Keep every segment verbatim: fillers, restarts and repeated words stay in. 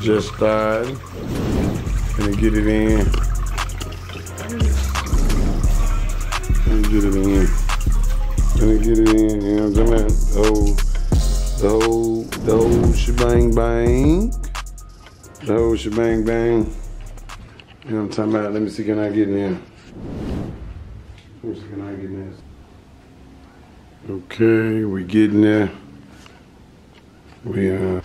just died. Gonna get it in. Gonna get it in. Gonna get it in. You know what I'm talking about? Oh, the whole, the whole shebang bang. The whole shebang bang. You know what I'm talking about? Let me see, can I get it in? Let me see, can I get in this? Okay, we getting there. We uh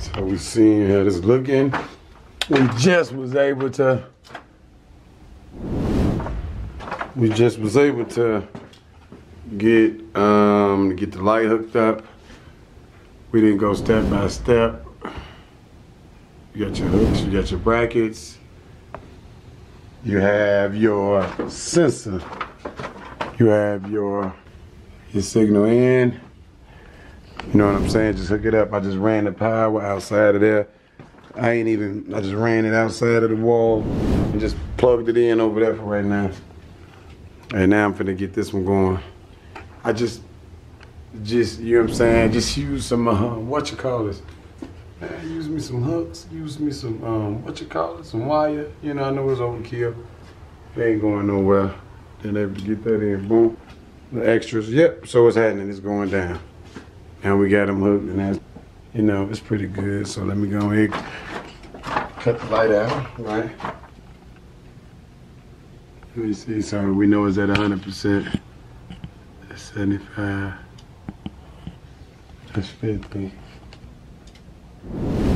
so we seeing how this looking. We just was able to we just was able to get um get the light hooked up. We didn't go step by step. You got your hooks, you got your brackets. You have your sensor. You have your your signal in. You know what I'm saying? Just hook it up. I just ran the power outside of there. I ain't even, I just ran it outside of the wall and just plugged it in over there for right now. And now I'm finna get this one going. I just, just, you know what I'm saying? Just use some, uh, what you call this? Man, use me some hooks, use me some, um, what you call it, some wire. You know, I know it's overkill. It ain't going nowhere. Then able to get that in, boom. The extras, yep, so it's happening, it's going down. Now we got them hooked and that's, you know, it's pretty good. So let me go ahead, cut the light out, right? Let me see, so we know it's at one hundred percent. That's seventy-five, that's fifty.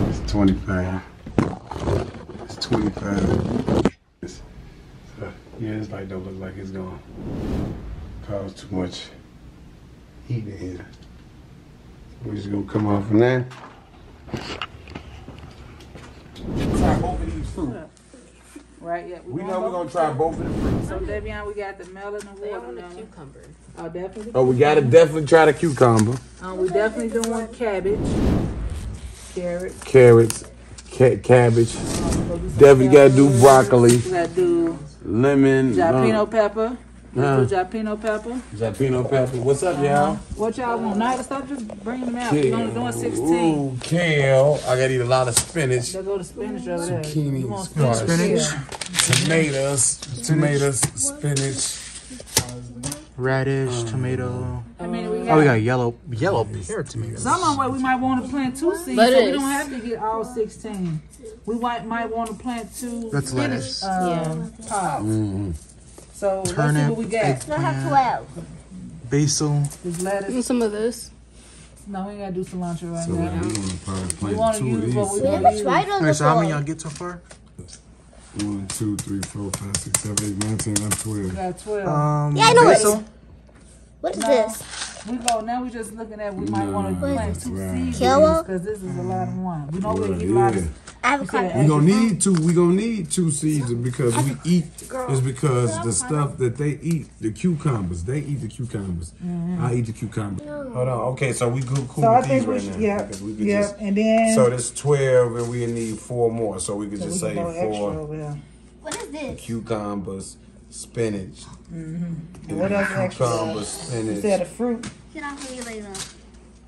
It's twenty-five. It's twenty-five. It's, so, yeah, this light don't look like it's gonna cause too much heat in here. We're just gonna come off from there. Try both of these fruit. Right, yeah. We, we know we're gonna try both of the fruits. So, Devion, we got the melon and watermelon. The cucumber. Oh, definitely. Oh, we gotta definitely try the cucumber. Um, we definitely doing cabbage. Carrots. Carrots, ca cabbage. Definitely gotta do broccoli. We gotta do lemon. Jalapeno um, pepper. Uh, jalapeno pepper. Jalapeno pepper. What's up, y'all? Uh, what y'all want? Now stop just bringing them out. We're only doing sixteen. Ooh, kale. I gotta eat a lot of spinach. They go to spinach over there. Zucchini, spinach. spinach. Yeah. Tomatoes, spinach. tomatoes, spinach. Radish, tomato. I mean, Oh, we got yellow, yellow pear tomatoes. Some of them we might want to plant two seeds, lettuce. So we don't have to get all sixteen. We might might want to plant two. That's lettuce. Um, yeah. Pods. Mm. So turnip, let's see what we got. We have twelve. Basil. This lettuce. And some of this. No, we ain't gotta do cilantro right so now. We want to use what we want to use. Alright, so how many y'all get so far? One, two, three, four, five, six, seven, eight, nine, ten, eleven, twelve. We got twelve. Um, yeah, I know basil. What is no. this? We go now. We just looking at we might nah, want to plant two right. seeds because this is a lot of one. We don't really get a lot of. We gonna need two. We gonna need two seeds because we eat. It's because the stuff that they eat, the cucumbers, they eat the cucumbers. Mm-hmm. I eat the cucumbers. No. Hold on. Okay, so we cool, cool so with I these right should, now. Yeah. We could yep. just, and then so there's twelve, and we need four more. So we could so just we say four. What is this? Cucumbers. Spinach. Mm-hmm. What else extra? Cucumber, spinach. Instead of fruit. Can I hear you later?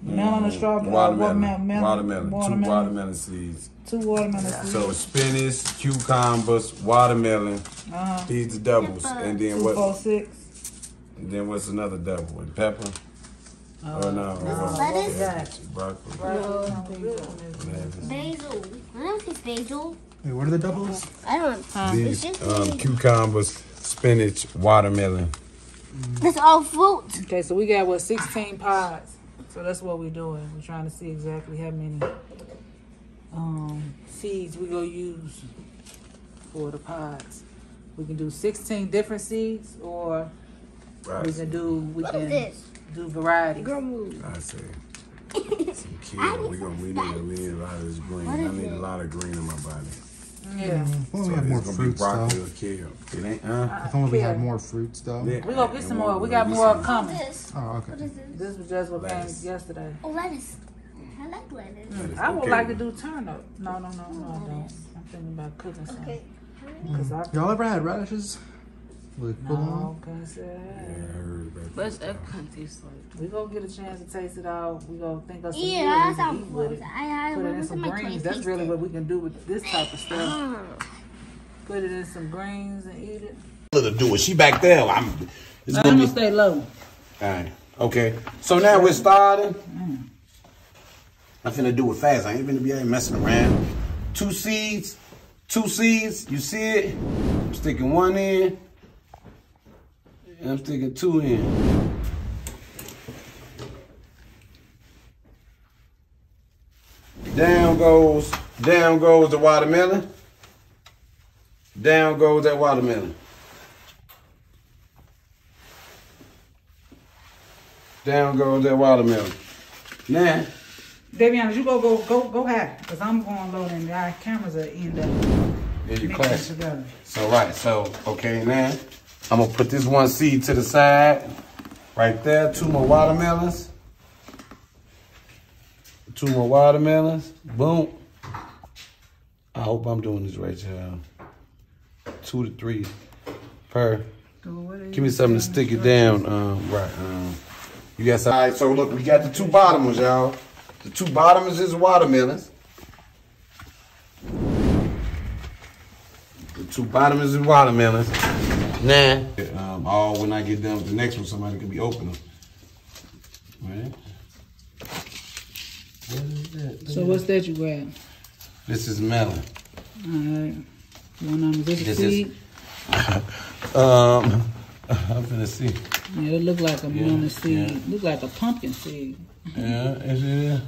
Melon and strawberry. Watermelon. Watermelon. Two watermelon seeds. Two watermelon seeds. So spinach, cucumbers, watermelon. Uh-huh. These are doubles. Pepper. And then what? Two, four, six. And then what's another double? And pepper? Uh, oh, no. no. Lettuce? Yeah. Broccoli. Broccoli. Basil. I don't think basil. Wait, what are the doubles? I don't know. These um, cucumbers. Spinach, watermelon. That's all fruit. Okay, so we got what sixteen pods. So that's what we're doing. We're trying to see exactly how many um, seeds we gonna use for the pods. We can do sixteen different seeds, or right. we can do we what can do variety. I see. Some kale. We gonna we need a, we need a lot of this green. I need it? a lot of green in my body. Yeah. Well, so we have more fruits though. It ain't, uh, I thought we had more fruits though. Yeah. We gonna get some more. We got more coming. Oh, okay. What is this? This was just what came yesterday. Oh, lettuce. I like lettuce. Mm. I would okay. like to do turnip. No, no, no, no, I don't. I'm thinking about cooking something. Okay. Mm. Y'all ever had radishes? No, but everyone tastes like. We gonna get a chance to taste it all. We gonna think of some. Yeah, that's what I I put it in some greens. That's really what we can do with this type of stuff. Put it in some greens and eat it. To do it. She back there. I'm. It's no, gonna I'm gonna be... stay low. All right. Okay. So now we're starting. Mm. I'm finna do it fast. I ain't finna be I ain't messing around. Two seeds. Two seeds. You see it? I'm sticking one in. And I'm sticking two in. Down goes, down goes the watermelon. Down goes that watermelon. Down goes that watermelon. Now, Davion, you go go go go high, cause I'm going low and our cameras are end up. Yeah, you class. Together. So right, so okay now. I'm gonna put this one seed to the side, right there. Two more watermelons. Two more watermelons. Boom. I hope I'm doing this right, y'all. Two to three per. Dude, give me something to stick it down. Um, right. Um, you got some. All right. So look, we got the two bottom ones, y'all. The two bottom ones is watermelons. The two bottom ones is watermelons. Nah. Um, all when I get done with the next one, somebody could be opening them. Right? What is that? So what's that you grab? This is melon. All right. One on this, this seed. Is, um, I'm finna see. Yeah, it look like a yeah, melon seed. Yeah. Look like a pumpkin seed. Yeah, it is.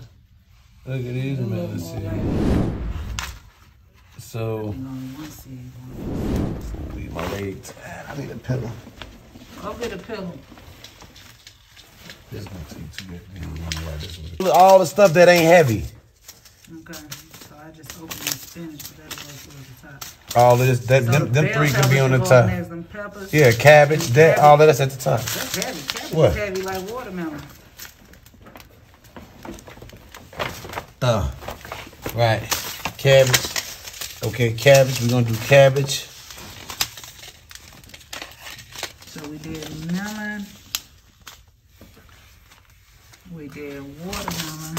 Look at these melon seeds. Right. So. Leave my legs. I need a pillow. I'll get a pillow. This gonna take too good. All the stuff that ain't heavy. Okay, so I just opened the spinach, but that goes to the top. All of this, that, so them, the them three can be on the top. Peppers, yeah, cabbage, that, cabbage. All of that's at the top. That's heavy. Cabbage what? Is heavy like watermelon. Uh, right, cabbage. Okay, cabbage. We're gonna do cabbage. So we did melon. We did watermelon.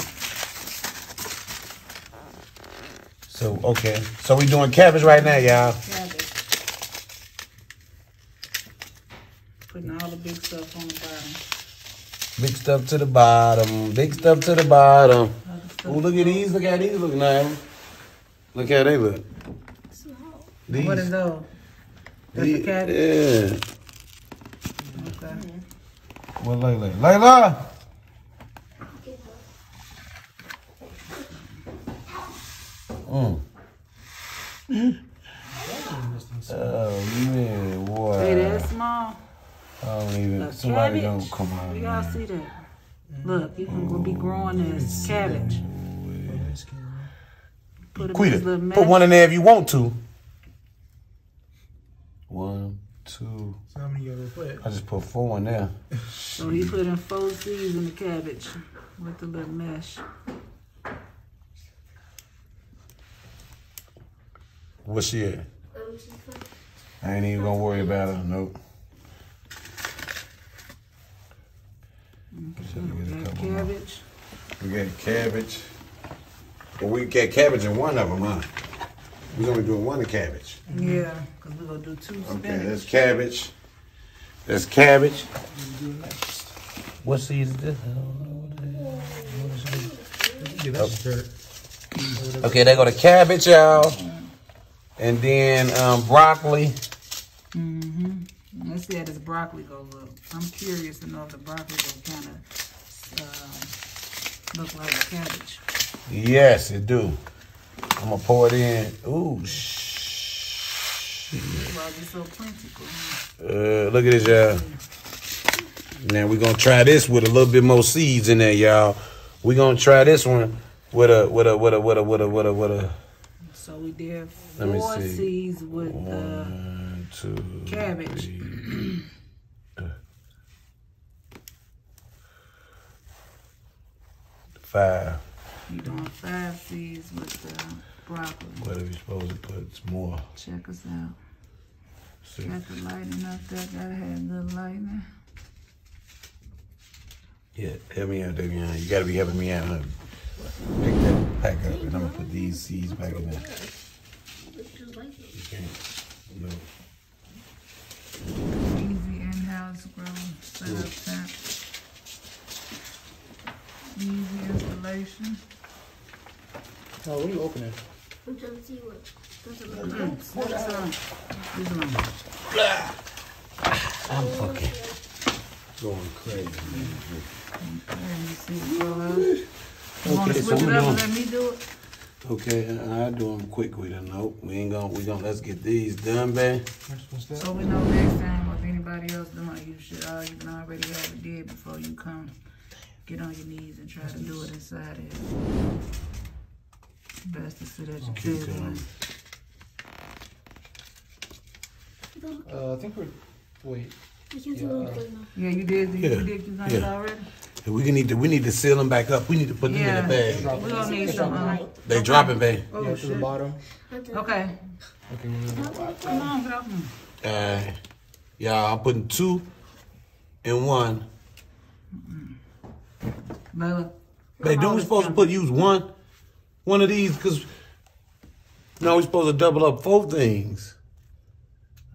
So okay. So we doing cabbage right now, y'all. Cabbage. Putting all the big stuff on the bottom. Big stuff to the bottom. Big stuff to the bottom. Oh, look at these. Look at these. Look now. Look how they look. These, what is those? That's the cabbage? Yeah. Okay. What Layla? Layla! Mm. Oh, man. Wow. Hey, that's small. I don't even. Somebody don't come on. We all see that. Look, you can oh, be growing this cabbage. Put, Quita, put one in there if you want to. One, two. So how many you gotta put? I just put four in there. So he put in four seeds in the cabbage with the little mesh. What's she at? I ain't even gonna worry about her. Nope. Okay. We got a cabbage. More. We got cabbage. Well, we get cabbage in one of them, huh? We're going to be doing one of cabbage. Yeah, because we're going to do two spinach. Okay, that's cabbage. That's cabbage. What seed is this? I don't know what it is. Okay, they go to cabbage, y'all. And then um, broccoli. Mm-hmm. Let's see how this broccoli goes up. I'm curious to know if the broccoli will kind of uh, look like cabbage. Yes, it do. I'm gonna pour it in. Ooh, shit. Uh, look at this, y'all. Now we're gonna try this with a little bit more seeds in there, y'all. We're gonna try this one with a with a with a with a with a with a with a. So we did four seeds with one, the two, cabbage. Three. Five. You're doing five seeds with the broccoli. What are we supposed to put? It's more. Check us out. See. Got the lighting up there. Gotta have the lighting. Yeah, help me out, Debbie. You gotta be helping me out, huh? Pick that pack up, and I'm gonna put these seeds back in there. You can't. No. Easy in-house grow setup tap. Easy installation. Oh, what are you opening? I'm trying to see what. I'm fucking going crazy, man. You want to switch it up and let me do it? Okay, I'll do them quick with a note. We ain't gonna, we gonna, let's get these done, babe. So we know next time if anybody else doing it, you should uh, you can already have it did before you come. Get on your knees and try to do it inside it. Best to sit at your table. Uh, I think we're, wait. Yeah, uh, yeah you did the, yeah. you did the yeah. already? Yeah, we need to, we need to seal them back up. We need to put them yeah. in the bag. We don't need some. Uh, they dropping, babe. Oh, yeah, to the bottom. Okay. Okay. Come on, get off me. Uh, yeah, I'm putting two and one. Babe, babe don't we supposed to put, use one, one of these? Because now we're supposed to double up four things.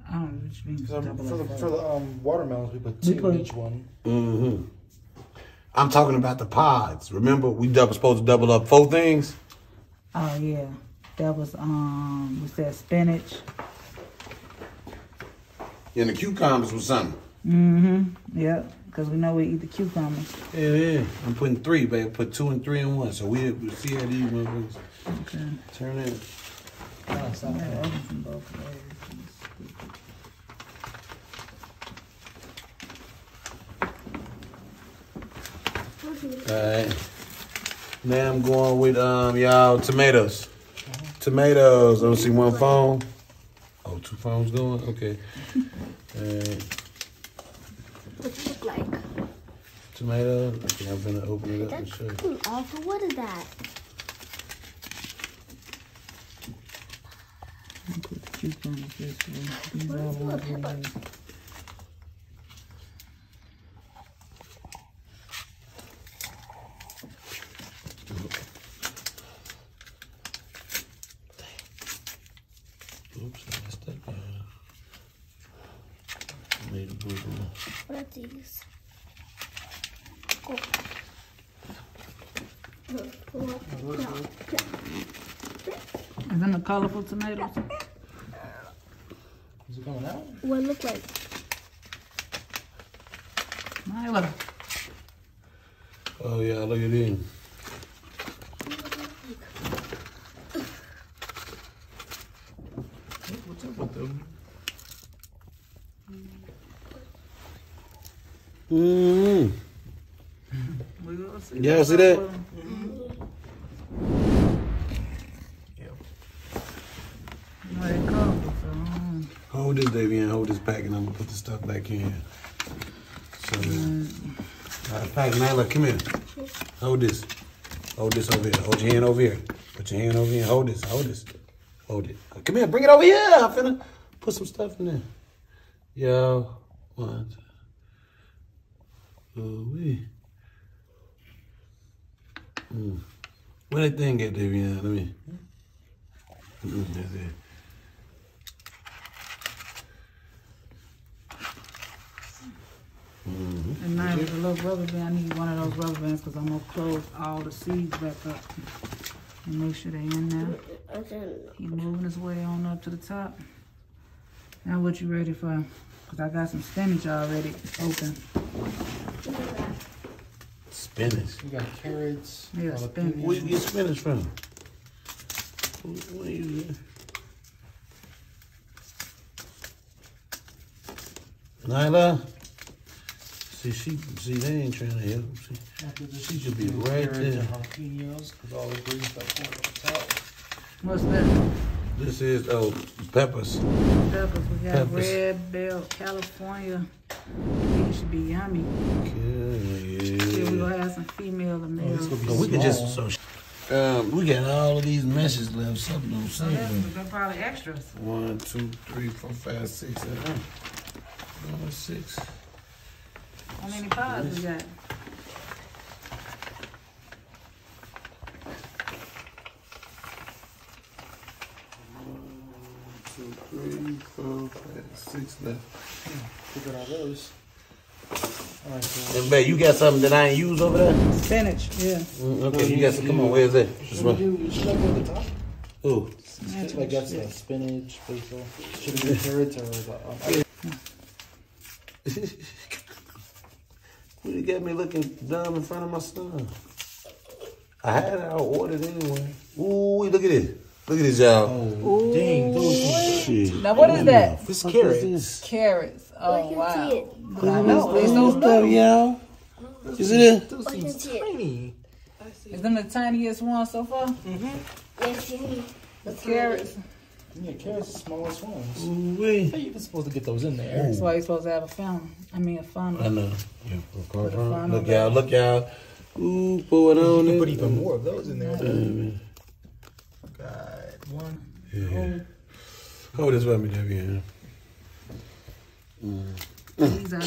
I don't know what you mean. For the, for the um, watermelons, we put two in each one. Mm-hmm. I'm talking about the pods. Remember, we double, supposed to double up four things? Oh, yeah. That was, um, was that spinach? And the cucumbers was something. Mm-hmm. Yep. Because we know we eat the cucumbers. Yeah, yeah. I'm putting three, babe. Put two and three in one. So we, we see how these ones. Okay. Turn it. Oh, so I'm open from both ways. Alright. Now I'm going with um y'all tomatoes. Tomatoes. I don't see one phone. Oh, two phones going? Okay. Alright. What does it look like? Tomato. Okay, I'm gonna open it up and show you. Awful. What is that? Oops, I messed that down. Made a boo-boo. What are these? Oh. Is that a colorful tomato? Is it going out? What it look like? Myla. Oh, yeah, look at it. What's up with them? Mm. Y'all yeah, see that? Mm-hmm. Yeah. Hold this, Davian. Hold this pack, and I'm gonna put the stuff back in. So, mm-hmm. All right, pack, Nyla, come here. Hold this. Hold this over here. Hold your hand over here. Put your hand over here. Hold this. Hold this. Hold it. Come here. Bring it over here. I'm finna put some stuff in there. Yo, one, two, oh, wee. Mm. Where that thing at, Davian? Let me. Mm-hmm. That's it. Mm-hmm. And now with the little rubber band, I need one of those rubber bands because I'm going to close all the seeds back up and make sure they're in there. Okay. Keep moving his way on up to the top. Now what you ready for? Because I got some spinach already open. Spinach? You got carrots. Yeah, spinach. Where you get spinach from? What are you doing? Nyla? See, she, see, they ain't trying to help. See, she should be right there. What's that? This is, oh, peppers. Peppers, we got peppers. Red Bell, California. These should be yummy. Okay, yeah. Yeah, we're going to have some female and male. Oh, we can just, so Um, we got all of these meshes left. Something on something. Yeah, they're probably extras. One, two, three, four, five, six, seven, eight, six. How many pods we got? Two, three, four, five, six left. Look at all those. All right, so. Hey, babe, you got something that I ain't used over there? Spinach, yeah. Mm, okay, you got some. Come on, where's that? Should we do stuff on the top? Ooh. Spinach, I guess, yeah. Spinach, basil. Should we do carrots or the... Well, you got me looking dumb in front of my son. I had it, I ordered anyway. Ooh, look at this. Look at this, y'all. Oh, dang, those shit. Now, what is that? It's carrots. Carrots. Oh, wow. I know. It's those stuff, y'all. Is it? Those seems tiny. Is them the tiniest one so far? Mm-hmm. Yes, you need the carrots. Yeah, carrots are the smallest ones. Ooh-wee. How you supposed to get those in there? That's why you're supposed to have a fountain. I mean, a funnel. I know. Yeah, look, y'all. Look, y'all. Ooh, pour it on. You can put even more of those in there. God, one. Yeah. Hold this with me, Debbie. These are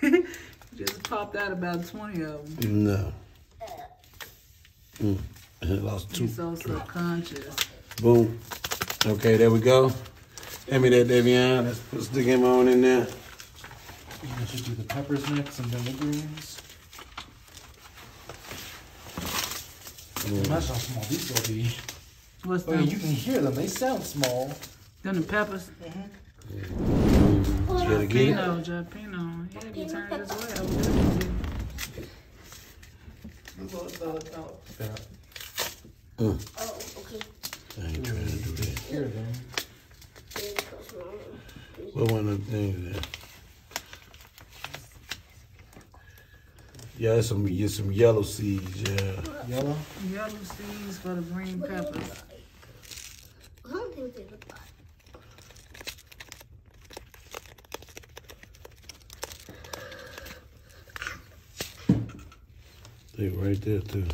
good. Just popped out about twenty of them. No. Mm. I lost two. He's so subconscious. Boom. Okay, there we go. Hand me that, Davion. Let's put stick him on in there. Let's just do the peppers next and then the greens. Imagine how small these will be. What's oh, yeah, you can hear them. They sound small. Then the peppers. Mm-hmm. Yeah. You gotta get it. Jalapeno, jalapeno. Yeah, you turn it this way. Oh, okay. I ain't trying to do that. Hear them. What one of the things there? Yeah, there's some, there's some yellow seeds, yeah. Yellow? Yellow seeds for the green peppers. I don't think they look like. They right there too.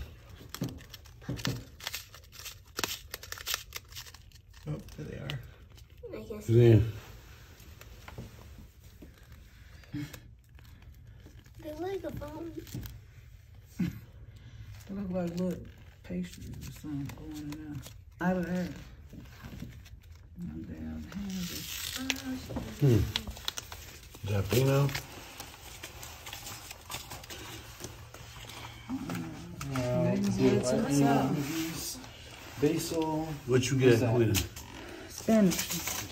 Oh, there they are. I guess. Then. They look like a bone. They look like little pastries or something going in there. Out of there. My damn hands are fresh. Hmm. Jalapeno. Wow. Basil. What you got, Queen? Spinach.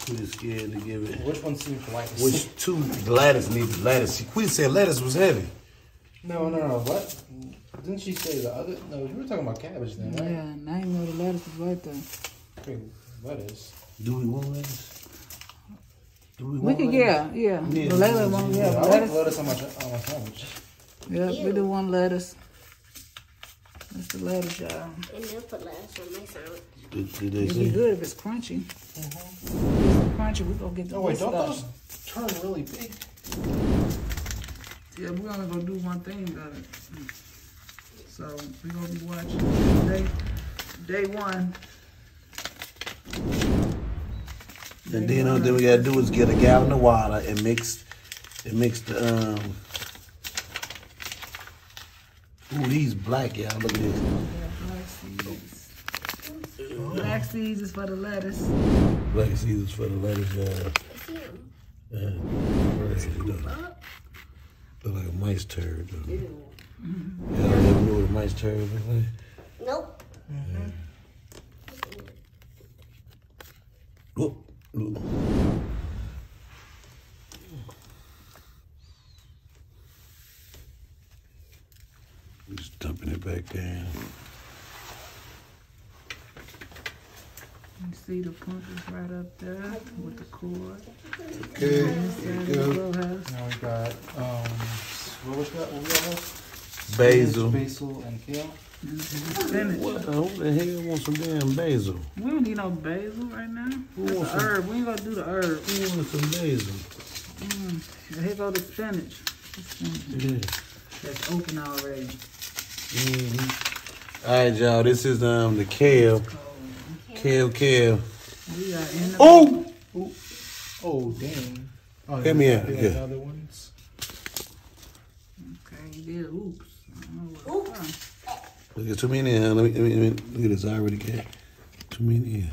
Queen scared to give it. Which one seems Gladys? Which two Gladys needs Gladys? Queen said lettuce was heavy. No, no, no. What? Didn't she say the other? No, you were talking about cabbage then, right? Yeah, and I didn't know the lettuce was right there. Lettuce. Do we want lettuce? Do we want we lettuce? We yeah, yeah. yeah. The lettuce one, yeah. yeah. I lettuce. like lettuce on my, on my sandwich. Yeah, Ew. we do one lettuce. That's the lettuce, y'all. And they'll put lettuce on my sandwich. Did, did they It'd be good if it's crunchy. Mm-hmm. Crunchy, we gonna get the oh wait, don't those turn really big? Yeah, we're only gonna do one thing about it. So we're gonna be watching day day one. And then all we gotta do is get a gallon of water and mix and mix the um ooh, these black, y'all, look at this. Yeah, black seeds. Oh. Black seeds is for the lettuce. Black seeds for the lettuce, y'all. Yeah. Yeah. Look like a mice turd, though. Y'all mm-hmm. yeah, never knew what a mice turd look like? Nope. Mm-hmm. yeah. Ooh. Ooh. Just dumping it back in. You see the pump is right up there with the cord. Okay, here we go. Now we got, um, what was that? What was that? Basil. Basil and kale. Mm-hmm. What the, who the hell wants some damn basil? We don't need no basil right now. Who That's an herb. We ain't gonna do the herb. Who wants some basil? Mm. Here go the spinach. That's, yeah. That's open already. Mm-hmm. All right, y'all. This is um the kale, kale, kale. We are in the oh, oh, oh, damn! Oh, get me out. Yeah. Other ones. Okay, yeah. Oops. I don't know oops. Look at too many in here. Let me, let me, let me, look at this. I already got too many in here.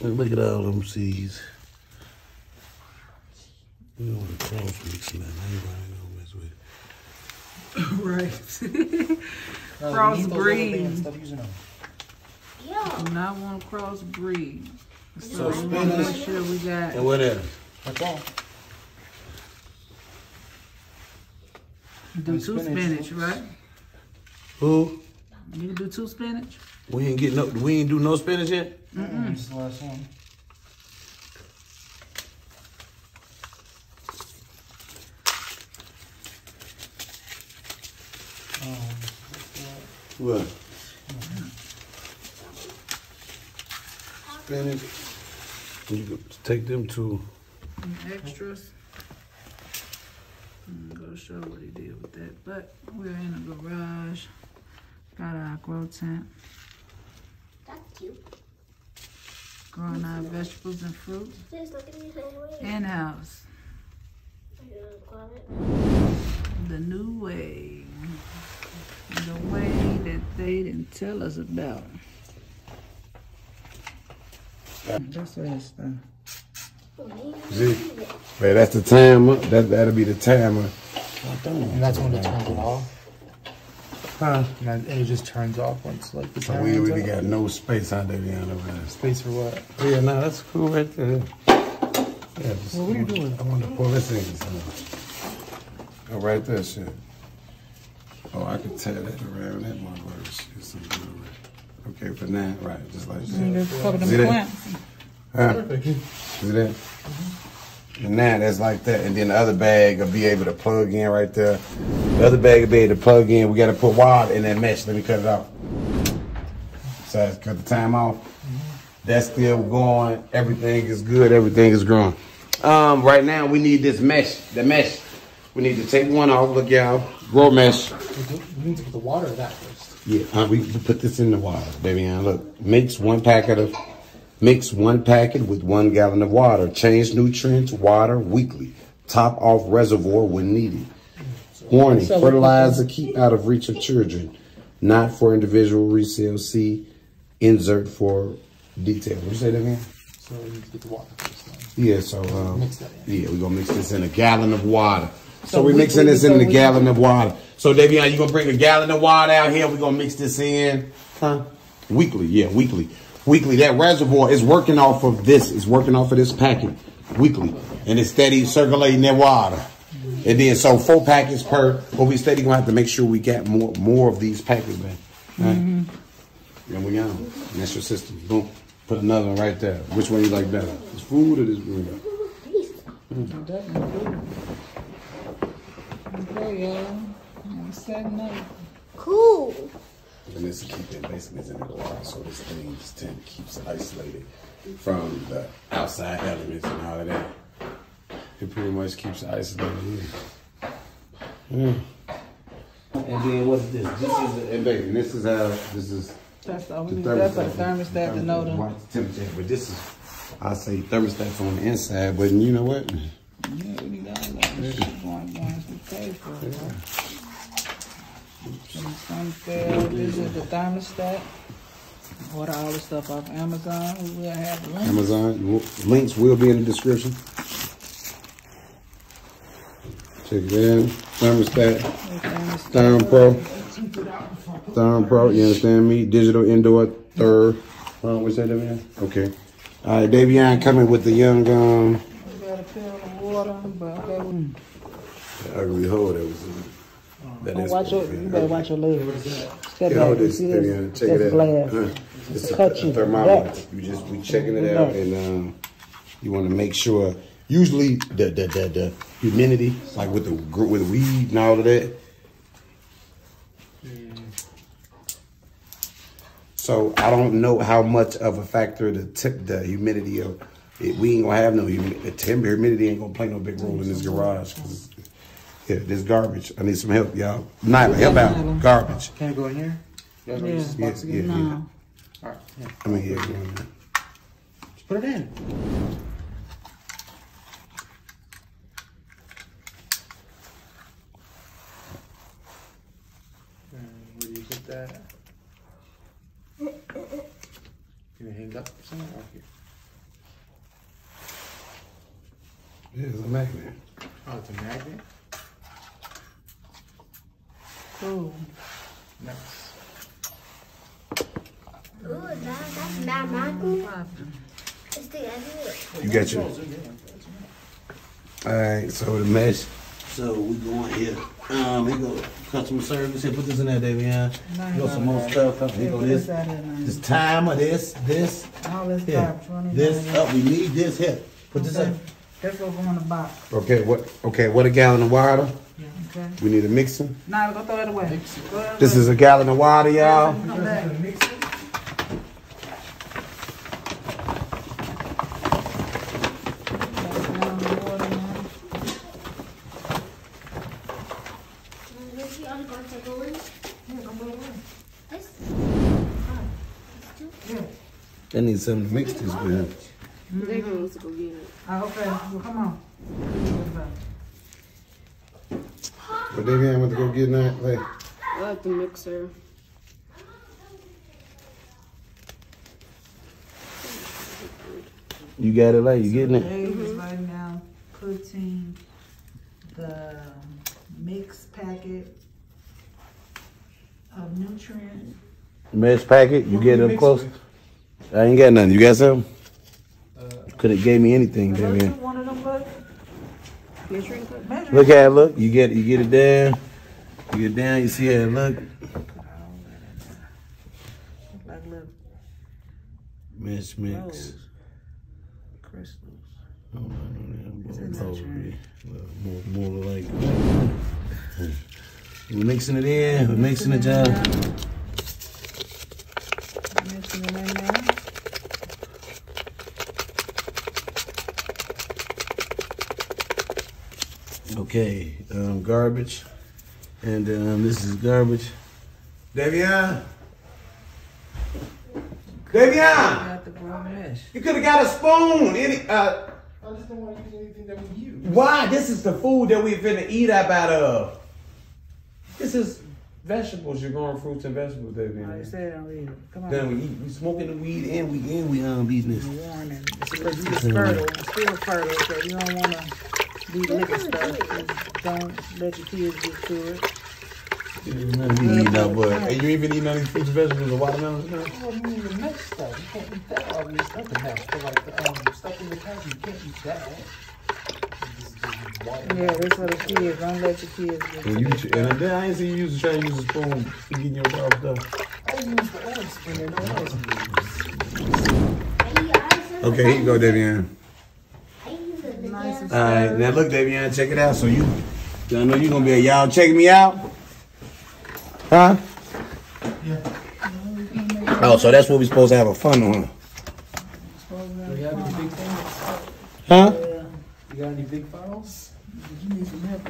Look at all them seeds. We don't want to cross mix nothing. Everybody gonna mess with it. Right. Cross breed. Yeah. Do not want to cross breed. So we want to make sure we got. And what else? That's all. Do two spinach, spinach, right? Who? You can do two spinach. We ain't get no. We ain't do no spinach yet. Mm -mm. This is the last one. Um, what? Mm-hmm. Spinach. You can take them two. And extras. I'm not gonna show what he did with that, but we're in a garage. Got our grow tent. That's cute. Growing our vegetables and fruit. In house. The new way. The way that they didn't tell us about. That's what it's done. See, man, that's the timer. That that'll be the timer. And that's when it turns it off. Huh? And it just turns off once like the timer. So we ain't really got no space out there, Deanna. Space for what? Yeah, no, that's cool right there. Yeah, just, well, what are you doing? I want to pull this in. Oh, right there, shit. Oh, I can tear that around that motherfucker. Okay, for now, right? Just like that. Cover them plants. Huh? Perfect. See that? Mm-hmm. And now that's like that. And then the other bag will be able to plug in right there. The other bag will be able to plug in. We got to put wire in that mesh. Let me cut it off. So I cut the time off. Mm-hmm. That's still going. Everything is good. Everything is growing. Um, right now we need this mesh. The mesh. We need to take one off. Look, y'all. Grow mesh. We need to put the water in that first. Yeah, uh, we put this in the water, baby. And look, mix one packet of. Mix one packet with one gallon of water. Change nutrients, water weekly. Top off reservoir when needed. Warning, fertilizer keep out of reach of children. Not for individual resale. See insert for detail. What you say that again? So we need to get the water first. Then. Yeah, so um, mix that in. Yeah, we're going to mix this in a gallon of water. So, so we're mixing this in a gallon of water. So, Davion, you're going to bring a gallon of water out here. We're going to mix this in. Huh? Weekly, yeah, weekly. Weekly, that reservoir is working off of this. It's working off of this packet weekly, and it's steady circulating that water. And then, so four packets per. But we steady gonna have to make sure we got more, more of these packets, man. Right? Mm-hmm. And we got them. And that's your system. Boom. Put another one right there. Which one you like better? This food or this bread? Mm. Cool. And this keep it basically in the garage, so this thing just tend to keeps it isolated from the outside elements and all of that. It pretty much keeps it isolated here. Yeah. And then what's this? This is and baby, this is how this is. That's all we need. That's a thermostat to know the temperature. But this is, I say thermostats on the inside, but you know what? Yeah, we need all that. This is going to pay for it. This is the thermostat. Order all the stuff off Amazon. We will have links. Amazon links will be in the description. Check it in. Thermostat. Therm Pro. Therm Pro. You understand me? Digital indoor third. Uh, what's that, Davion? Okay. All right, Davion coming with the young. Um, we got a pill of water, but okay. The ugly hole that was in it. That oh, watch your, you better watch your legs. Step back and see this. Check it out. Uh, it's a, a thermometer. You just be checking it out, and um, you want to make sure. Usually, the the the, the humidity, like with the with the weed and all of that. So I don't know how much of a factor the tip the humidity of. It, we ain't gonna have no humidity. The humidity ain't gonna play no big role in this garage. Yeah, this garbage. I need some help, y'all. Nyla, help yeah, out. Nyla. Garbage. Can I go in here? Yeah, yes, yeah, yeah, no. yeah. All right. Yeah. I mean, yeah, go in there. Just put it in. And where do you put that? Can you hang it up somewhere out here? Yeah, it's a magnet. Oh, it's a magnet? Cool. Nice. Ooh, that, that's my magnet. You got your... All right, so the mesh. So we go in here. Um, we go customer service. Here, put this in there, Davion. You got some more stuff. Here go this. This timer, this, this. All this stuff. This up. We need this here. Put this in. That's over on the box. Okay, what? Okay, what a gallon of water. Yeah, okay. We need a mixer. Nah, go throw it away. Throw it away. This is a gallon of water, y'all. They need something to mix this with. Mm-hmm. They're going to go get it. Oh, okay. Well, come on. What they going to go get now? Like, I like the mixer. You got it, like you getting it? Mm-hmm. Right now, putting the mix packet of nutrients. Mix packet? You get it up close? I ain't got nothing. You got something? Could have gave me anything, Davion. Look at it, look. You get it, you get it down. You get it down, you see how it look. Mesh mix. Crystals. Oh, more, more like. We're mixing it in, we're mixing it down. Mixing it in now. Okay, um, garbage, and um, this is garbage. Davion, Davion, you could have got a spoon. Any, uh, I just don't want to use anything that we use. Why? This is the food that we're finna eat up out of. This is vegetables. You're growing fruits and vegetables, Davion. I oh, said I'll eat it. Come on. Then we eat. We smoking the weed and we and we um eating this. Warning. Because you still fertile, still fertile, so you don't want to. These liquor stuff. Don't let your kids get to it. You don't eat no butt. And you even eat none of these fruits and vegetables or watermelons? No. Well, you need the mix stuff. You can't eat that all this stuff in house. But like the um, stuff in the house, you can't eat that. Yeah, this for the kids. Don't let your kids get and you, it. And I ain't see you used to try to use a spoon to get your mouth done. I use the oil spoon and no oil. Okay, here you go, Davion. All right, now look, Davion, check it out. So you, I know you gonna be a y'all check me out, huh? Yeah. Oh, so that's what we supposed to have a fun on. Do you have any big files? Huh? Yeah. You got any big files? You need some help.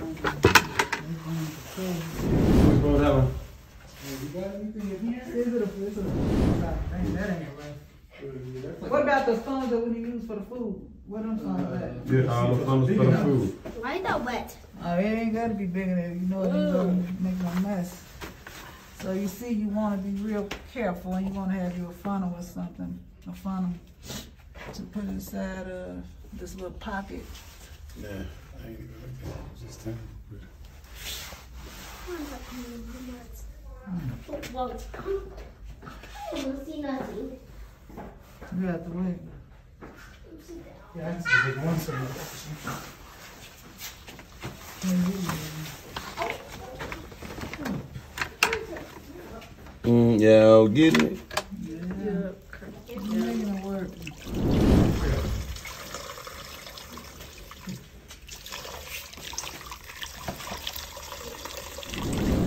What's going on? You got anything in here? Is it a food? That ain't right. What about the spoons that we use for the food? What them spoons at? Yeah, all the spoons for the food. Why not wet? Oh, it ain't gotta be bigger than you know. Ooh. You gonna make no mess. So you see, you want to be real careful, and you want to have your funnel or something, a funnel to put inside of uh, this little pocket. Yeah, I ain't even like that. Just time. Well, I don't see nothing. You have to wait. Yeah, I can see the big one somewhere. Mm, yeah, I'll get it. Yeah. Yeah. It's making it work.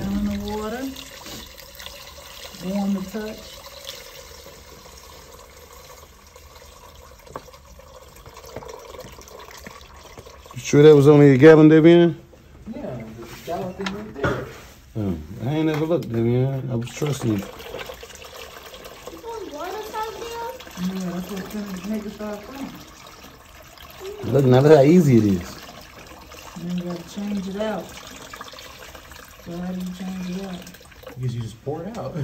Down in the water. Warm to touch. Sure that was only a gallon, Davion? Yeah. Oh, I ain't never looked, Vivian. I was trusting you. Yeah, that's what the nigga start from. Look, now look how easy it is. Then you gotta change it out. So how do you change it out? Because you just pour it out.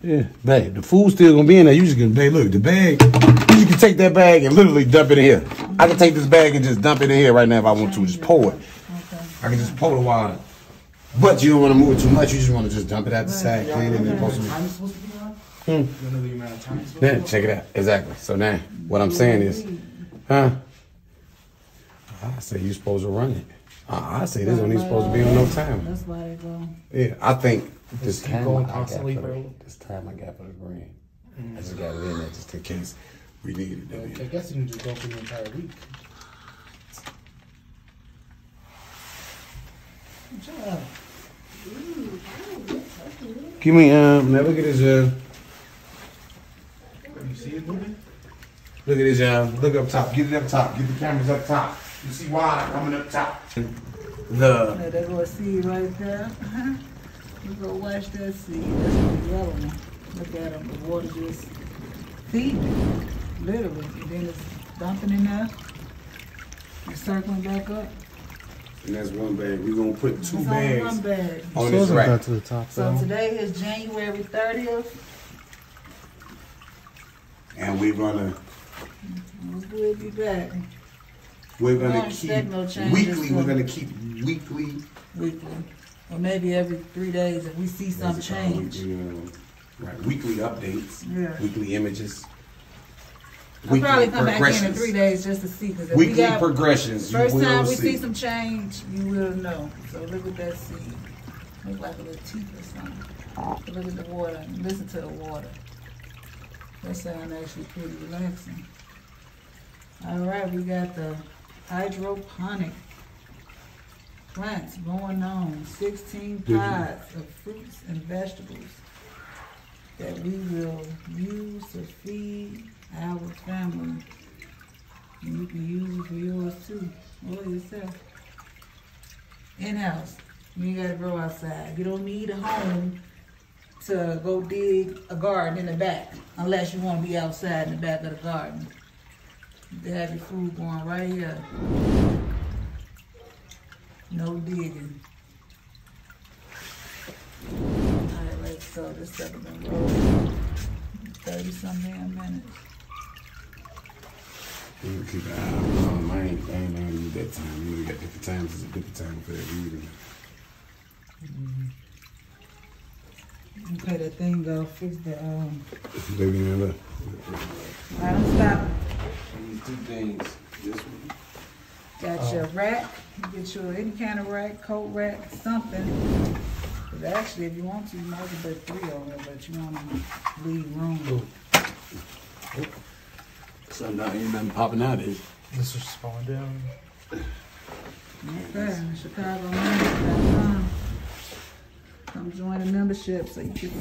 Yeah, babe, the food's still gonna be in there. You just gonna, hey, look, the bag, you can take that bag and literally dump it in here. Mm-hmm. I can take this bag and just dump it in here right now if I want to. Just pour it. Okay. I can just pour the water. But you don't want to move it too much. You just want to just dump it out the side, clean it, and then post it. Hmm. Yeah, check it out. Exactly. So now, what I'm saying is, huh? I say you're supposed to run it. Uh, I say this one ain't supposed to be on no time. That's why they go. Yeah, I think this time I got for the, this time I got for the grand. Mm. I just got it in there just in case we needed it. I guess you can just go for the entire week. Shut up. Give me um. Now look at this uh. You see it moving? Look at this, y'all. Look up top. Get it up top. Get the cameras up top. You see why coming up top. The. Yeah, that's what seed right there. You go watch that seed. That's the yellow one. Look at them. The water just feeding, literally. And then it's dumping in there. And circling back up. And that's one bag. We're going to put two it's bags on, one bag. on this rack. To the top, so though. Today is January thirtieth. And we're gonna we'll be back. We're gonna keep no weekly. We're gonna keep weekly. Weekly, or maybe every three days if we see some change. Weekly, uh, right, weekly updates. Yeah. Weekly images. I'll weekly probably come back in in three days just to see. Because weekly we got progressions. First time we see. see some change, you will know. So look at that seed. Look like a little teeth or something. But look at the water. Listen to the water. That sounds actually pretty relaxing. All right, we got the hydroponic plants going on. sixteen pots of fruits and vegetables that we will use to feed our family. And you can use it for yours too, or yourself. In-house, you gotta grow outside. You don't need a home to go dig a garden in the back, unless you want to be outside in the back of the garden. You have your food going right here. No digging. All right, like so, this stuff has been rolling thirty some damn minutes. You keep an eye on I ain't gonna use that time. You know, we got different times. It's a different time for that reading. Mm-hmm. Okay, that thing go fix the um. Baby, man, look. I don't stop. These two things. This one. Got oh. your rack. You get your any kind of rack, coat rack, something. But actually, if you want to, you might as well put three on it, but you want to leave room. Ooh. Ooh. So now ain't nothing popping out of it. This is falling down. Okay, chicago minded dot com. Come join the membership so you can see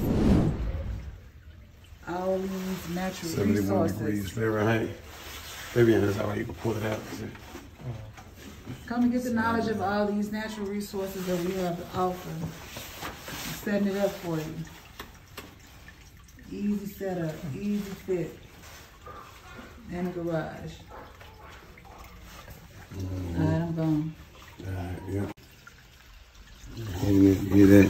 all these natural resources. seventy-one degrees Fahrenheit. Maybe that's how you can pull it out. Come and get the knowledge of all these natural resources that we have to offer. I'm setting it up for you. Easy setup, easy fit, and a garage. Mm-hmm. All right, I'm gone. All right, yeah. You hear that?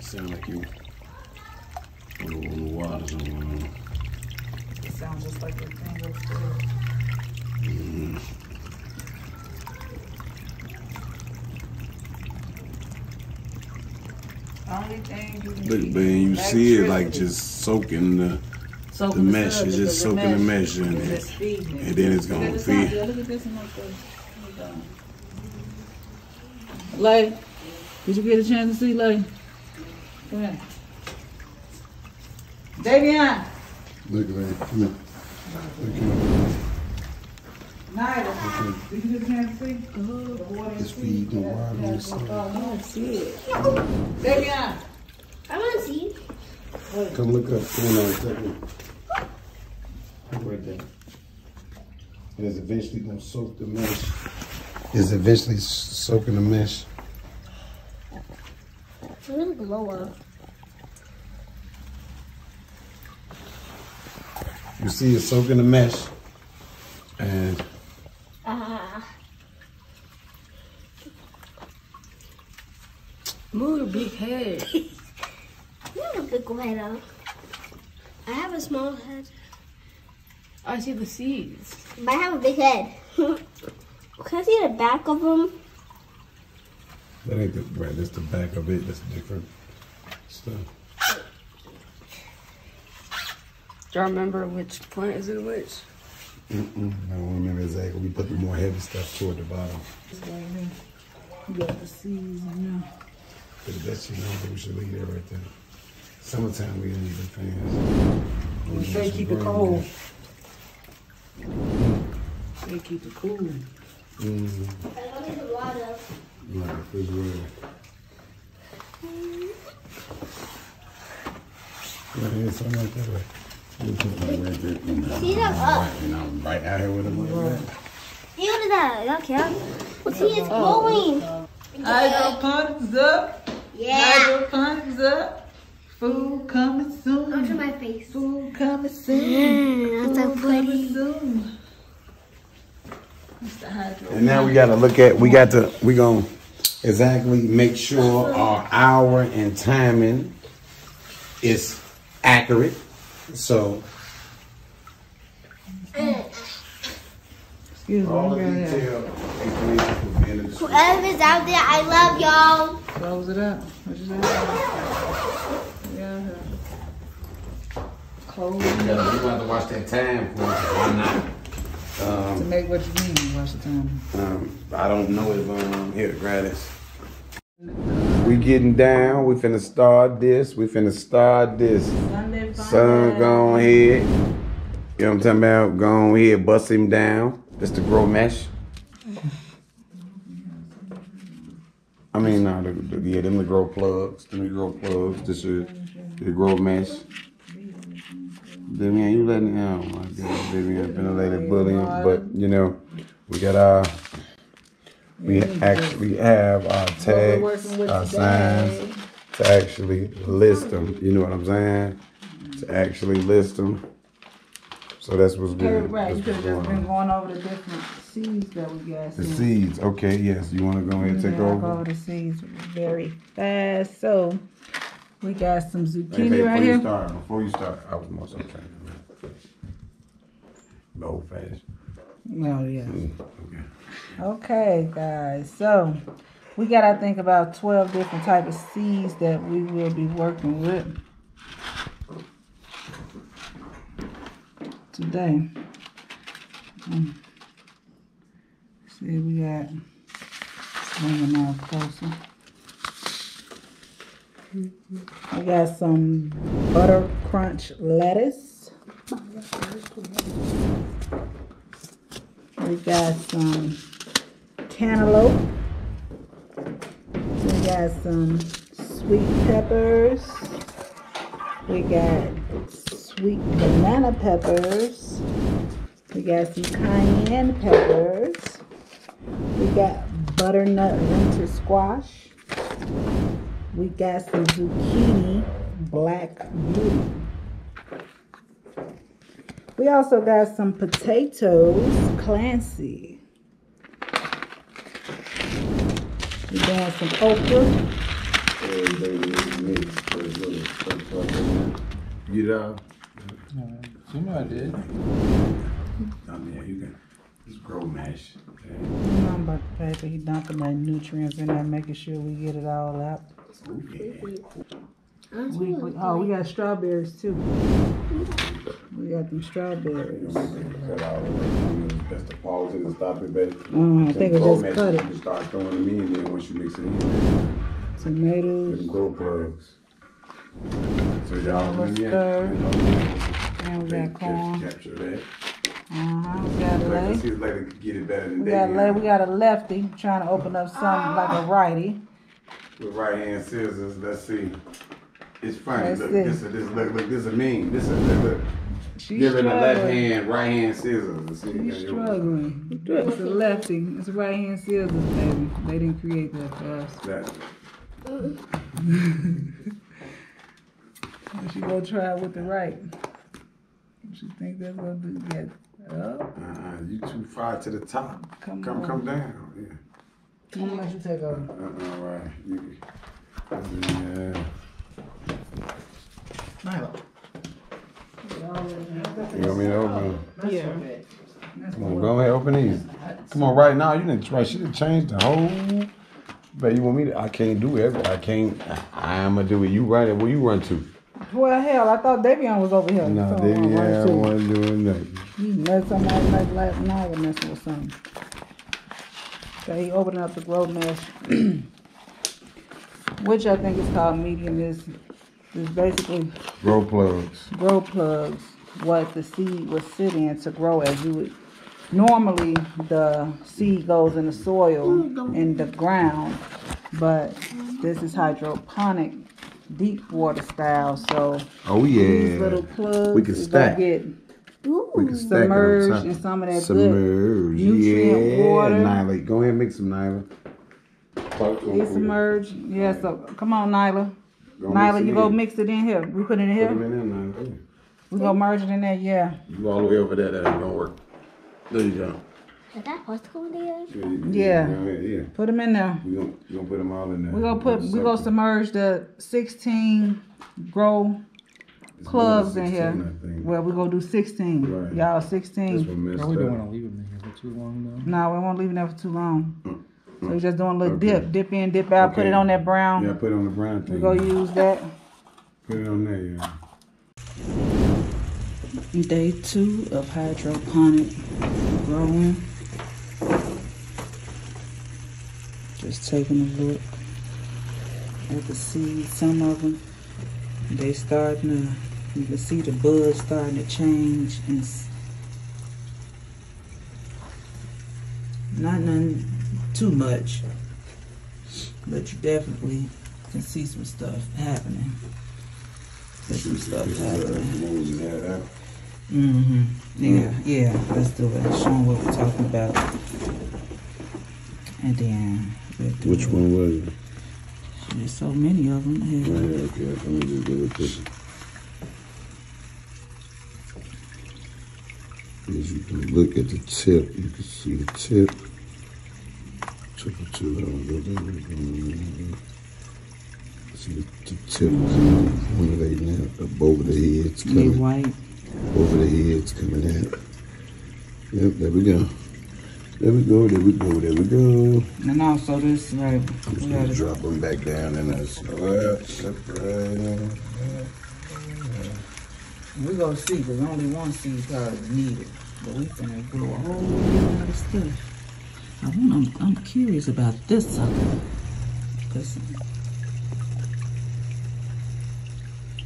Sound like you put a little water on. It sounds just like that thing upstairs. Mm-hmm. Only thing you need. But man, you see it like just soaking the soaking the mesh. It's just soaking the mesh in it. And then it's gonna feed. Look at this one up there. Lay, did you get a chance to see Lay? Go ahead. Davion! Look at that. Come here. Look here. Nida, did you get a chance to see? The water is feeding the water. I don't see it. Davion! I want to see it. Come look up. Come on, second. Right there. It is eventually gonna soak the mesh. It's eventually soaking the mesh. It's really blow up. You see it's soaking the mesh. And uh, move your big head. You have a big one. I have a small head. I see the seeds. But I have a big head. Can I see the back of them? That ain't the right. That's the back of it. That's different stuff. Do I remember which plant is it which? Mm-mm. I don't remember exactly. We put the more heavy stuff toward the bottom. You got the seeds now. But the best you know, we should leave that right there. Summertime, we need the fans. We should keep it cold. They keep it cool. Mm-hmm. I don't need a lot of. Like a refrigerator. Yeah, something like that. Right? You put them right there. And I'm, see them up. Right, and I'm right out here with them like right. That. See what is that? Okay. Well, see, it's glowing. Oh. Hydroponics up. Yeah. Hydroponics up. Food coming soon. Go to my face. Food coming soon. Mm, that's Food so pretty. Soon. And now we gotta look at, we got to, we gonna exactly make sure our hour and timing is accurate. So, excuse me. All the detail. Whoever's out there, I love y'all. Close it up. What you saying? Yeah. Close it up. You want to watch that time for one night. Um, to make what you mean, watch the time. Um, I don't know if I'm here to grab this. We getting down. We finna start this. We finna start this. Sunday, Sun go ahead. You know what I'm talking about? Go ahead, bust him down. Just to grow mesh. I mean, no, the, the, yeah, them the grow plugs. Them the grow plugs. This is the grow mesh. Vivian, you letting me out. Oh my God, Vivian been a lady bullying, but you know, we got our, we actually have our tags, our signs to actually list them. You know what I'm saying? To actually list them. So that's what's good. Right, you could have just been going over the different seeds that we got. The seeds, okay, yes. You want to go ahead and take over? Go over the seeds very fast. So. We got some zucchini hey, right before here. You start, before you start, I was more so trying to the old fashioned. Oh, yeah. Mm, okay. Okay, guys. So, we got, I think, about twelve different types of seeds that we will be working with today. Mm. See, we got, bring them out closer. I got some butter crunch lettuce. We got some cantaloupe. We got some sweet peppers. We got sweet banana peppers. We got some cayenne peppers. We got butternut winter squash. We got some zucchini black beauty. We also got some potatoes, Clancy. We got some okra. Get out. Somebody did. I mean, you can just grow mash. Okay. You know I'm about the paper. He dumping my nutrients in there, making sure we get it all out. Oh, yeah. we, we, oh, we got strawberries too. We got them strawberries. That's the pause and stop it, baby. I think we just cut it. You start throwing them in there once you mix it in. Tomatoes. Grow plugs. So y'all in there. And we got corn. Capture that. Uh-huh. We got a lefty. We got a we got a lefty trying to open up something like a righty. With right hand scissors, let's see. It's funny. Look, this, this, look, look, this is a meme. This is, look, look. She's giving struggling. A left hand, right hand scissors. She's struggling. It's a lefty. It's a right hand scissors, baby. They didn't create that for us. That's she gonna try it with the right. She think that's gonna do that. Up. Uh, you too far to the top. Come, come, come down. Yeah. Come on, let you take over. Uh, all right. You, yeah. Milo. You want me to open? Yeah. Come on, go ahead, open these. Come on, right now. You didn't try. She didn't change the whole. But you want me to? I can't do it. I can't. I'm gonna do it. You right? Where you run to? Well, hell, I thought Davion was over here. No, Davion wasn't doing nothing. He met somebody like last night or messing with something. So he opened up the grow mesh, which I think is called medium. Is is basically grow plugs. Grow plugs, what the seed would sit in to grow as you would. Normally, the seed goes in the soil, in the ground, but this is hydroponic. Deep water style, so oh yeah, these little plugs we can stack. Get ooh, we can stack submerged in some of that submerged. Good nutrient yeah. water. Nyla, go ahead and make some Nyla. It's submerged. Yeah, right. So come on, Nyla. Go Nyla, you go in. Mix it in here. We put it in here. Put it in there, Nyla. We go merge it in there. Yeah. You go all the way over there. That ain't gonna work. There you go. Is that supposed to go in there? Yeah. Yeah, yeah, yeah. Put them in there. We're going to put them all in there. We're going to put, we're going to submerge the sixteen grow it's plugs sixteen, in here. Well, we're going to do sixteen. Right. Y'all, sixteen. Are we don't want to leave them in here for too long, though? No, we won't leave them there for too long. Mm. So we're just doing a little okay. dip. Dip in, dip out. Okay. Put it on that brown. Yeah, put it on the brown thing. We're going to use that. Put it on there, yeah. Day two of hydroponic growing. Just taking a look at the seeds. Some of them, they starting to, you can see the buds starting to change. And not nothing too much, but you definitely can see some stuff happening. There's some stuff happening. Mm-hmm. Yeah, yeah, let's do it. Show them what we're talking about. And then... Which one was it? There's so many of them. Here. Right, okay. Let me just do a picture. As you can look at the tip, you can see the tip. See the tip is up over the heads coming. They white. Over the heads coming out. Yep, there we go. There we go, there we go, there we go. And also this, right. I'm just gonna drop them back down and I slap, separate. We're gonna see, because only one seed card is needed. But we gonna grow a whole lot of stuff. I want I'm, I'm curious about this sucker. Listen.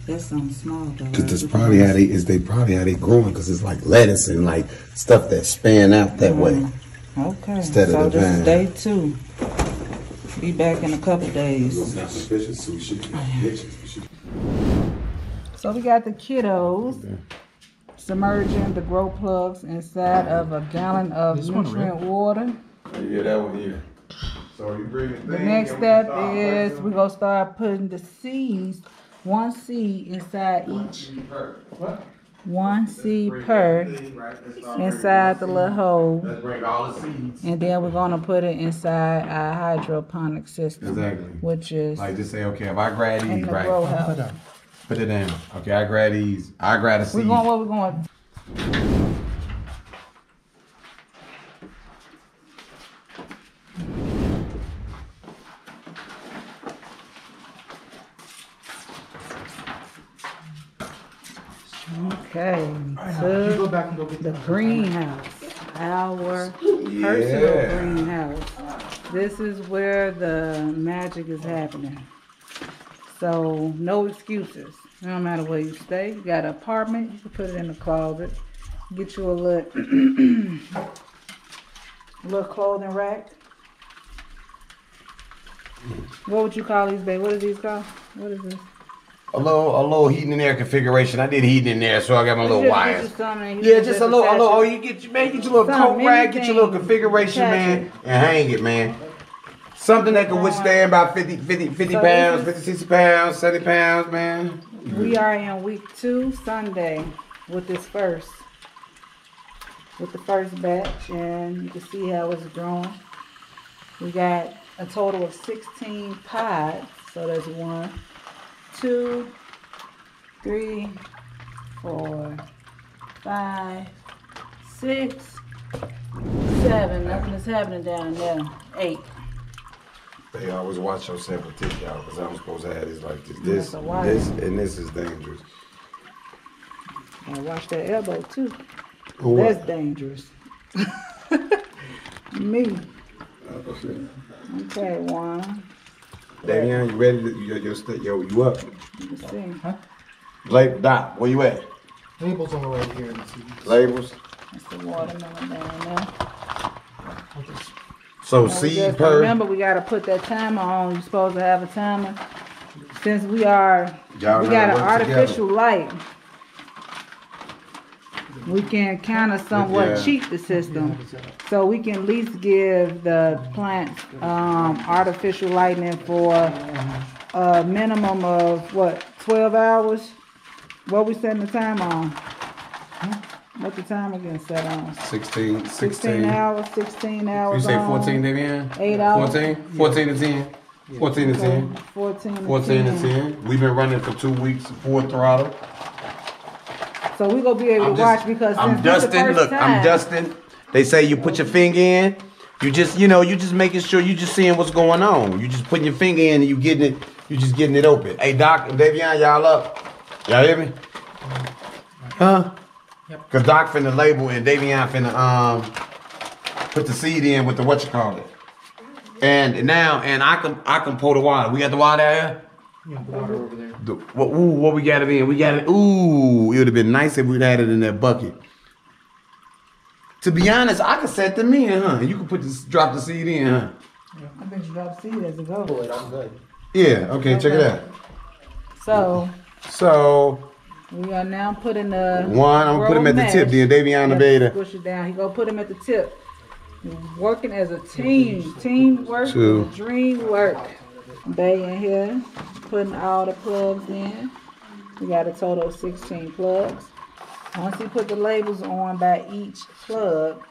That's something small though. Right? That's probably how they is they probably how they growing because it's like lettuce and like stuff that span out that mm. way. Okay. Instead so of the this is day two. Be back in a couple days. So we got the kiddos okay. submerging the grow plugs inside of a gallon of this nutrient one, water. Oh, yeah, that one here. So you bring it. The next step is we're gonna start putting the seeds. One seed inside each. One seed per inside the little hole. And then we're gonna put it inside our hydroponic system. Exactly. Which is like just say, okay, if I grab these, right? Put it, put it in. Okay, I grab these. I grab the seed. We're going where we're going. Okay, right, so you go back and go get the greenhouse, our yeah. personal greenhouse. This is where the magic is happening. So no excuses. No matter where you stay, you got an apartment, you can put it in the closet. Get you a little, little clothing rack. What would you call these, babe? What are these called? What is this? a little, a little heating and air configuration. I did heating and air, so I got my little wires. Yeah, just a little, a little. Oh, you get your man, get your little coat rack, get your little configuration, man, and hang it, man. Something that can withstand about fifty, fifty, fifty pounds, fifty, sixty pounds, seventy pounds, man. We are in week two Sunday with this first, with the first batch, and you can see how it's growing. We got a total of sixteen pods. So there's one, two, three, four, five, six, seven. Nothing is happening down there. Eight. They always watch your sensitivity, y'all, because I'm supposed to have this like this. This, this, and this is dangerous. And watch that elbow, too. What? That's dangerous. Me. Okay, one. Davion, you ready? To, you, you, you, you up? You see. Huh? Label, Doc, where you at? Labels on the way right here. Labels? That's the watermelon down there. So, so seed per. Remember, we got to put that timer on. You're supposed to have a timer. Since we are, we got an artificial together. light. We can kind of somewhat yeah. cheat the system, so we can at least give the plants um, artificial lightning for a minimum of what, twelve hours? What we setting the time on? What the time again set on? sixteen. sixteen hours, sixteen hours. You say fourteen, Davion? eight hours. fourteen, fourteen to ten. fourteen to ten. fourteen to ten. We've been running for two weeks, full throttle. So we're going to be able I'm to just, watch because I'm dusting. Look, time. I'm dusting. They say you put your finger in. You just, you know, you just making sure you just seeing what's going on. You just putting your finger in and you getting it. You just getting it open. Hey, Doc, Davion, y'all up. Y'all hear me? Huh? Yep. Because Doc finna label and Davion finna um, put the seed in with the what you call it. And now, and I can I can pull the water. We got the water out here? Yeah, water over there. The, what, ooh, what we got it in? We got it. Ooh, it would have been nice if we'd had it in that bucket. To be honest, I could set them in, huh? You could put this, drop the seed in, huh? Yeah. I bet you drop seed as it goes. Boy, I'm good. Yeah. Okay, okay. Check it out. So. So. We are now putting the one. I'm gonna put him at the tip. Then Davion the beta. Push it down. He gonna put him at the tip. Working as a team, teamwork, dream work. Bay in here, putting all the plugs in. We got a total of sixteen plugs. Once you put the labels on by each plug,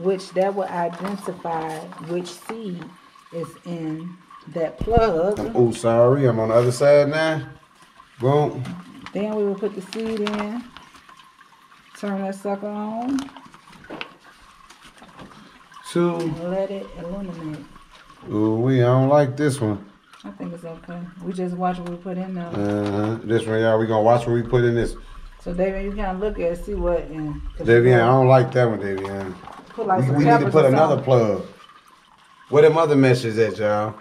which that will identify which seed is in that plug. Oh, sorry, I'm on the other side now. Boom. Then we will put the seed in. Turn that sucker on. Two. And let it illuminate. Ooh, we I don't like this one. I think it's okay. We just watch what we put in now. Uh-huh. This one, y'all, we gonna watch what we put in this. So, Davion, you kind of look at it, see what. And Davion, I don't like that one, Davion. Put like we some we need to put another plug. Where them other meshes at, y'all?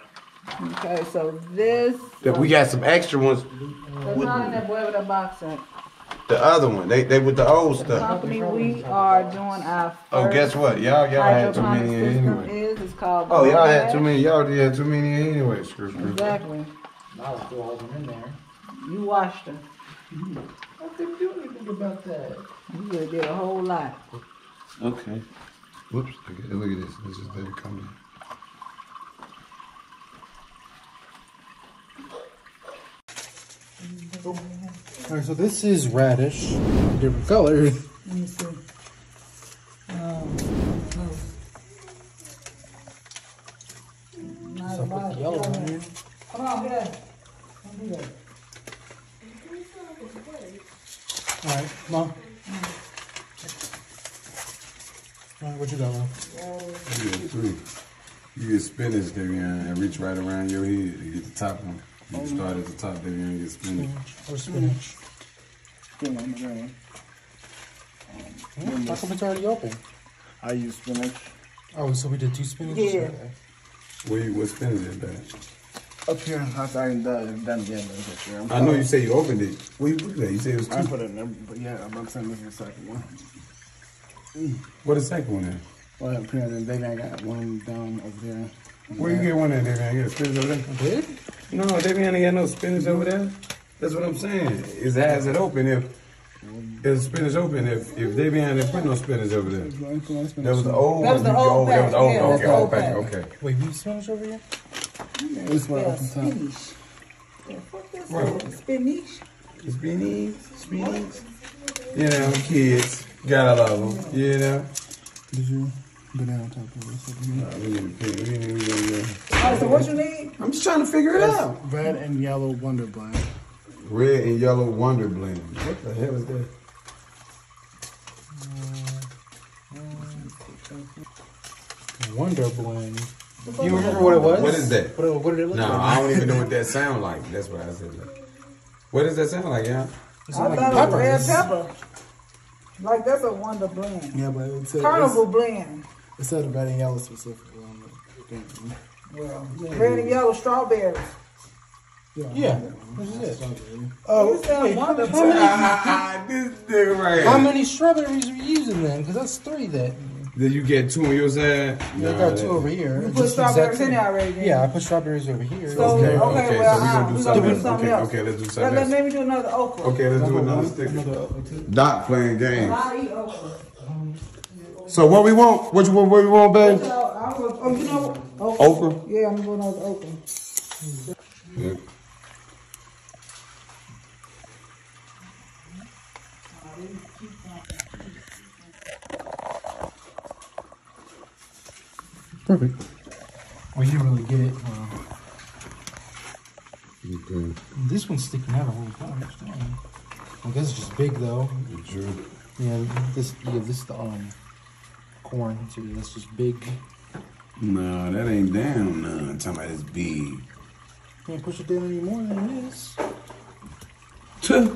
Okay, so this. If we got some extra ones. That's not in that whatever the box at. The other one, they they with the old the stuff. Company we are doing our. First oh, guess what, y'all y'all had too many anyway. Is, it's called oh, y'all had too many. Y'all did have too many anyway. Screw, exactly. I was still holding in there. You washed them. I didn't do anything about that. You did a whole lot. Okay. Whoops. Okay, look at this. This is they coming. All right, so this is radish, different color. Let me see. Um, not a lot. Yellow on here. Come on, yeah. Don't do that. All right, come on. All right, what you got, man? You get three. You get spinach, Davion, and reach right around your head to get the top one. You can start at the top, Davion, and get spinach. Or spinach. Spinach on the ground. How come it's already open? I use spinach. Oh, so we did two spinach? Yeah. Where you, what spinach is that? Up here, after I done done again. I know you say you opened it. Where you put that? You say it was two. I put it in there, but yeah, I'm saying this is the second one. Mm. What is the second one then? Well, up here, Davion, I got one down over there. Where you get one at, Davion? You got a spinach over there? I did? No, Davion ain't got no spinach over there. That's what I'm saying. Is has it open if is spinach open if if they behind there putting no spinach over there? That was the old. That was the old. That was the old. Okay, old pack. Okay. Wait, you spinach over here? Yeah, it's like yeah, spinach. Yeah, fuck this right. Spinach. Spinach. Spinach. You know, kids. Gotta love them. You know. Did you? But I don't talk to us. So what you need? I'm just trying to figure it out. Red and yellow Wonder Blend. Red and yellow Wonder Blend. What the hell is that? Uh, Wonder Blend. You remember what it was? What is that? What, what did it look no, like? No, I don't even know what that sound like. That's what I said. What does that sound like, y'all? I thought like it was red pepper. Like that's a Wonder Blend. Yeah, but it's a Carnival it's, Blend. It said red and yellow specifically on the thing. Well, yeah. Red and yellow strawberries. Yeah, yeah. What is it? Oh, wait, wait, how, many, ah, this nigga right here. How many strawberries are you using then? Because that's three that. Did you get two on your side? Yeah, I got two over here. You put just strawberries exactly. in there already. Then. Yeah, I put strawberries over here. So, okay, okay, okay well, so we're going to do something, do something okay, else. Okay, okay, let's do something let, else. Let me do another okra. Okay, let's do another sticker. Doc playing games. I eat okra. So what we want? What, you, what, what we want, babe? Oh, you know okra. Okra? Yeah, I'm going to go with okra. Yeah. Perfect. Well, you didn't really get it. Well, okay. This one's sticking out a whole bunch. I guess it's just big though. Sure. Yeah, this yeah, this is the um corn too. That's just big. No, that ain't down. No, I'm talking about it's big. Can't push it down any more than this. Two.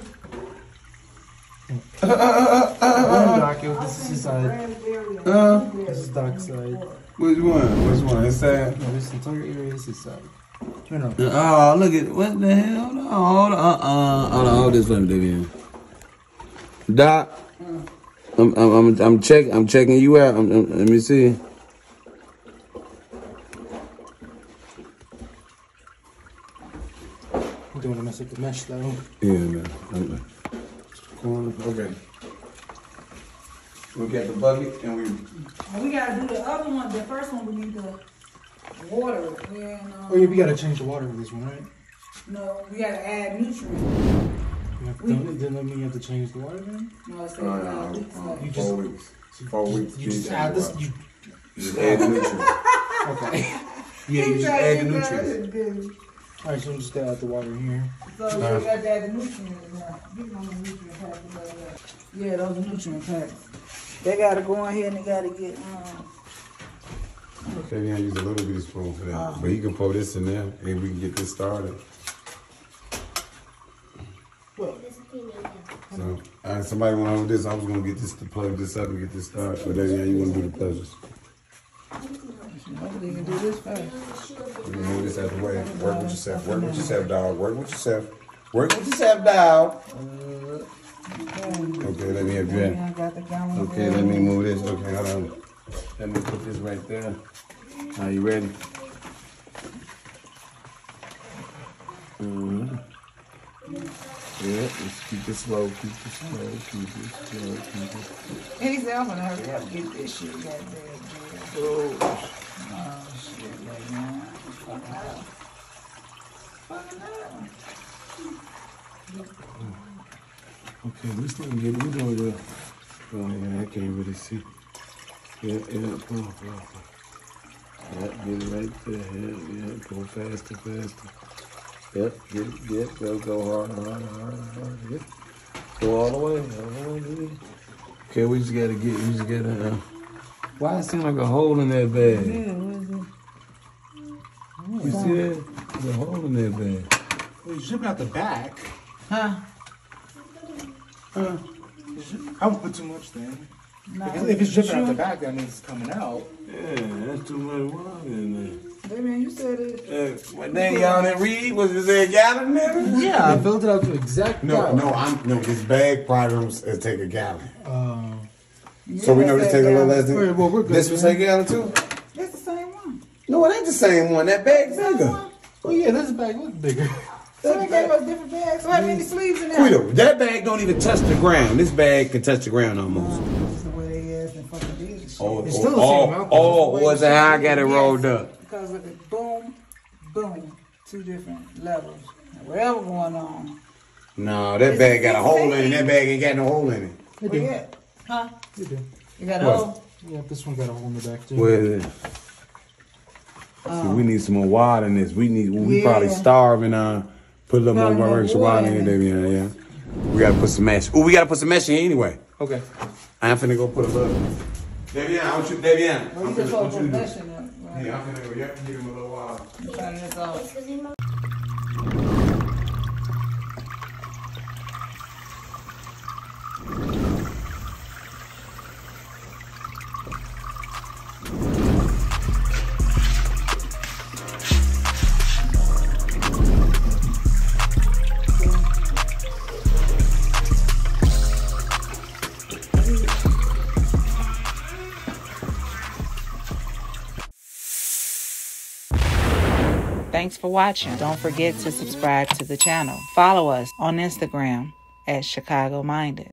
Uh, uh, uh, uh, uh, uh, this is side. Uh, this is dark side. Which one? Which one? This side? No, this entire area is this side. Turn up. Oh, look at what the hell? Hold on, hold on, uh, hold on. Hold this for me, Doc. I'm, I'm, I'm, I'm check. I'm checking you out. I'm, I'm, let me see. You don't want to mess up the mesh, though. Yeah, man. Okay. Okay. We got the bucket and we. And we gotta do the other one. The first one we need the water. And, um, oh yeah, we gotta change the water with this one, right? No, we gotta add nutrients. We, then let me have to change the water then. No, it's taking uh, weeks. Um, you just, four weeks. Four weeks. You, you just add this. You, you just add nutrients. Okay. Yeah, you just add the nutrients. All right, so I'm just gonna add the water here. So you got to add the nutrients now. You know the nutrient packs. Yeah, those are nutrient packs. They gotta go in here and they gotta get. Um... Okay, we gotta use a little bit of spoon for that, uh, but you can pour this in there and we can get this started. Well, so, all right, somebody went over this. I was gonna get this to plug this up and get this started, but then yeah, you wanna do the pleasures. Hopefully you can do this first. You move this out the way. Work with yourself. Work with yourself, dog. Work with yourself. Work with yourself, dog. Okay, let me have you in. Okay, let me move this. Okay, hold on. Let me put this right there. Are you ready? Mm-hmm. Yeah, let's keep it slow. Keep it slow. Keep it slow. Keep it slow. Anything I'm gonna hurry up and get this shit right there. Oh, oh shit, right now. Fuck up. Fuck up. Okay, we're still getting it. We're doing it. Oh, yeah, I can't really see. Yeah, yeah, go, go, go. Yeah, get it right there. Yeah, yeah, go faster, faster. Yep, yep, yep. Go, go hard, hard, hard, hard. Yep. Go all the way, all the way. Okay, we just gotta get, we just gotta. Uh, Why it seem like a hole in that bag? Yeah, what is it? You see that? There's a hole in that bag. Well, you shipping out the back. Huh? Huh? I would put too much there. No, if, if it's shipping out the back, that means it's coming out. Yeah, that's too much water in there. Hey, man, you said it. Uh, what name y'all didn't read? Was it a gallon there? Yeah, I filled it out to exact No, gallon. no, I'm, no, this bag problems is take a gallon. Um. Yeah, so we know this take a little less than well, this was take gallon too? That's the same one. No, it ain't the same one. That bag's bigger. Well yeah, this bag looks bigger. So they gave us different bags. So how many sleeves in that? That bag don't even touch the ground. This bag can touch the ground almost. This is the way they asked and fucking did it. Oh, was it how I got it rolled up? Because of the boom, boom, two different levels. Whatever going on. No, that bag got a hole in it. That bag ain't got no hole in it. It did. Huh? It did. You got a hole? Yeah, this one got a hole in the back too. Where is it? Um, See, we need some more water in this. We need. We yeah. probably starving. Uh, put a little probably more extra water in there. Yeah, yeah. We gotta put some mesh. Oh, we gotta put some mesh in anyway. Okay. I'm finna go put a little. Devian, I want you. Devian. Well, you just put some mesh in there. Right? Yeah, I'm finna go. You have to give him a little water. Yeah. Thanks for watching. Don't forget to subscribe to the channel. Follow us on Instagram at Chicago Minded.